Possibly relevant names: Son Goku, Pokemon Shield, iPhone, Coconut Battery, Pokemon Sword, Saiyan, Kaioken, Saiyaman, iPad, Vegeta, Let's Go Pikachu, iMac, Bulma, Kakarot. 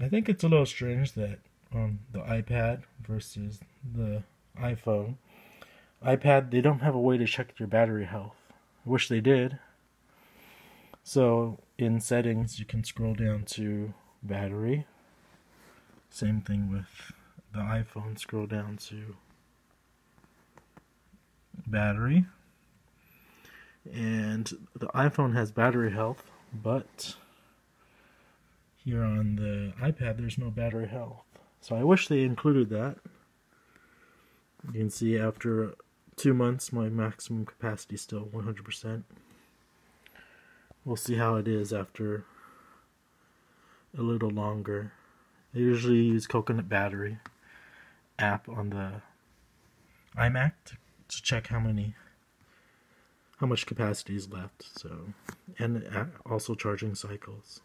I think it's a little strange that the iPad versus the iPhone. iPad, they don't have a way to check your battery health. I wish they did. So in settings, you can scroll down to battery. Same thing with the iPhone, scroll down to battery. And the iPhone has battery health, but here on the iPad there's no battery health. So I wish they included that. You can see after 2 months my maximum capacity is still 100%. We'll see how it is after a little longer. They usually use Coconut Battery app on the iMac to check how much capacity is left, so, and also charging cycles.